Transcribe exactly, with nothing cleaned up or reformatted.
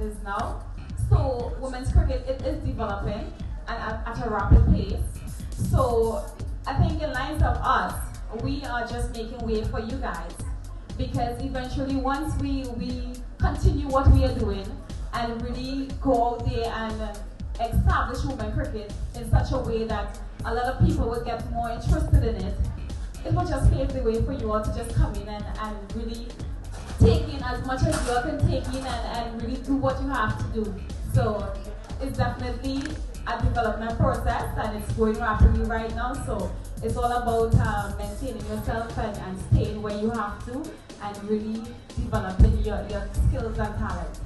it is now. So women's cricket, it is developing and at, at a rapid pace. So I think in lines of us, we are just making way for you guys, because eventually once we, we continue what we are doing and really go out there and establish women cricket in such a way that a lot of people will get more interested in it, it will just pave the way for you all to just come in and, and really take in as much as you all can take in and, and really do what you have to do. So it's definitely a development process and it's going rapidly right now, so it's all about uh, maintaining yourself and, and staying where you have to and really developing your, your skills and talents.